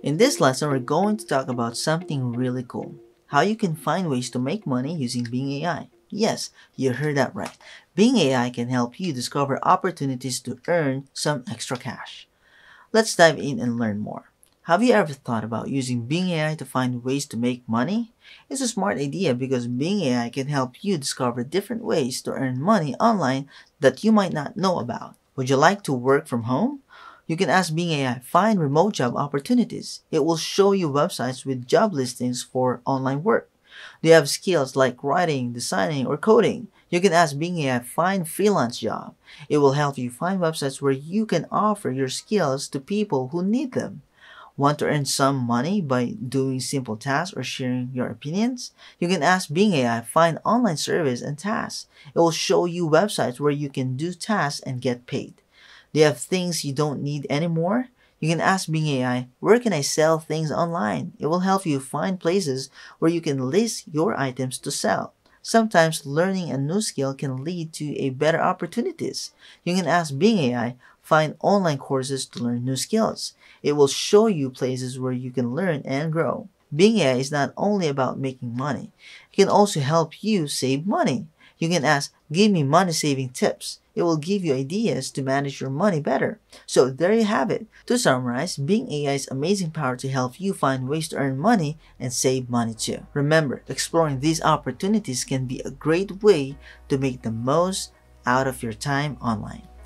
In this lesson, we're going to talk about something really cool. How you can find ways to make money using Bing AI. Yes, you heard that right. Bing AI can help you discover opportunities to earn some extra cash. Let's dive in and learn more. Have you ever thought about using Bing AI to find ways to make money? It's a smart idea because Bing AI can help you discover different ways to earn money online that you might not know about. Would you like to work from home? You can ask Bing AI, find remote job opportunities. It will show you websites with job listings for online work. Do you have skills like writing, designing, or coding? You can ask Bing AI, find freelance job. It will help you find websites where you can offer your skills to people who need them. Want to earn some money by doing simple tasks or sharing your opinions? You can ask Bing AI, find online surveys and tasks. It will show you websites where you can do tasks and get paid. Do you have things you don't need anymore? You can ask Bing AI, where can I sell things online? It will help you find places where you can list your items to sell. Sometimes learning a new skill can lead to better opportunities. You can ask Bing AI, find online courses to learn new skills. It will show you places where you can learn and grow. Bing AI is not only about making money. It can also help you save money. You can ask, give me money-saving tips. It will give you ideas to manage your money better. So there you have it. To summarize, Bing AI's amazing power to help you find ways to earn money and save money too. Remember, exploring these opportunities can be a great way to make the most out of your time online.